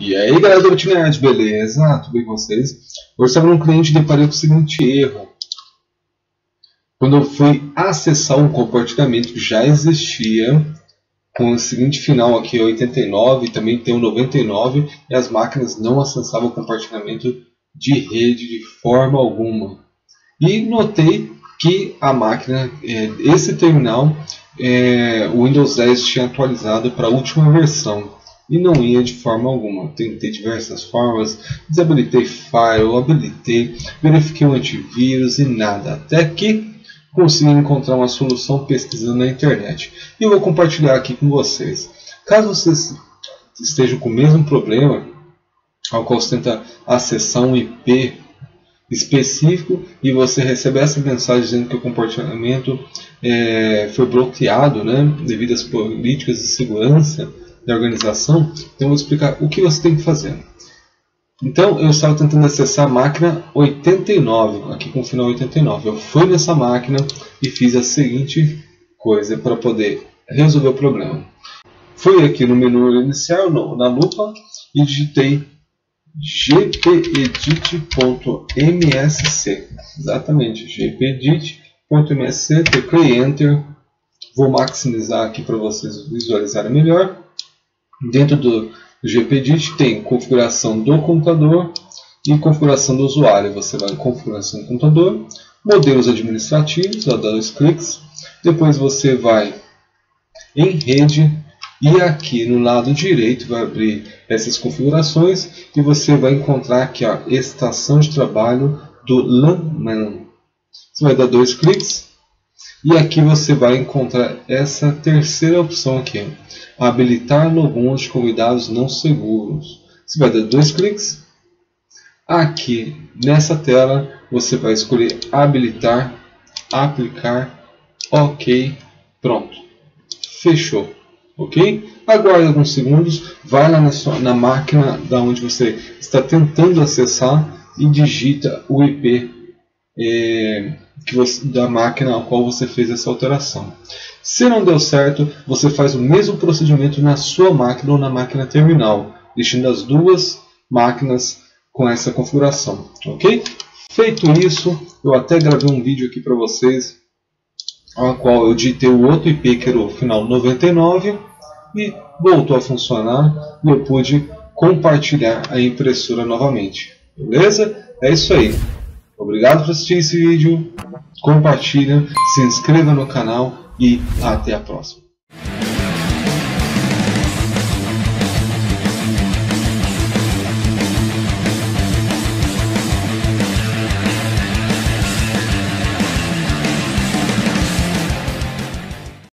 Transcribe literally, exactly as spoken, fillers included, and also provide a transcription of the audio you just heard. E aí galera do Bitnet, beleza? Tudo bem com vocês? Eu estava num cliente e deparei com o seguinte erro. Quando eu fui acessar um compartilhamento que já existia, com o seguinte final aqui, oitenta e nove, também tem o noventa e nove, e as máquinas não acessavam o compartilhamento de rede de forma alguma. E notei que a máquina, esse terminal, o Windows dez tinha atualizado para a última versão. E não ia de forma alguma. Tentei diversas formas, desabilitei firewall, habilitei, verifiquei o antivírus e nada. Até que consegui encontrar uma solução pesquisando na internet. E eu vou compartilhar aqui com vocês. Caso vocês estejam com o mesmo problema, ao qual você tenta acessar um I P específico e você recebe essa mensagem dizendo que o compartilhamento é, foi bloqueado, né, devido às políticas de segurança da organização, então eu vou explicar o que você tem que fazer. Então eu estava tentando acessar a máquina oitenta e nove, aqui com o final oitenta e nove. Eu fui nessa máquina e fiz a seguinte coisa para poder resolver o problema. Fui aqui no menu inicial, no, na lupa, e digitei g p edit ponto m s c. Exatamente, g p edit ponto m s c, teclei Enter. Vou maximizar aqui para vocês visualizarem melhor. Dentro do gpedit tem configuração do computador e configuração do usuário. Você vai em configuração do computador, modelos administrativos, dá dois cliques. Depois você vai em rede e aqui no lado direito vai abrir essas configurações e você vai encontrar aqui a estação de trabalho do LANman. Você vai dar dois cliques. E aqui você vai encontrar essa terceira opção aqui, habilitar logons de convidados não seguros. Você vai dar dois cliques. Aqui nessa tela você vai escolher habilitar, aplicar, ok, pronto, fechou, ok? Aguarde alguns segundos, vai lá na, sua, na máquina da onde você está tentando acessar e digita o I P é, que você, da máquina ao qual você fez essa alteração. Se não deu certo, você faz o mesmo procedimento na sua máquina ou na máquina terminal, deixando as duas máquinas com essa configuração, ok? Feito isso, eu até gravei um vídeo aqui para vocês, ao qual eu digitei o outro I P, que era o final noventa e nove, e voltou a funcionar, e eu pude compartilhar a impressora novamente, beleza? É isso aí. Obrigado por assistir esse vídeo, compartilha, se inscreva no canal e até a próxima.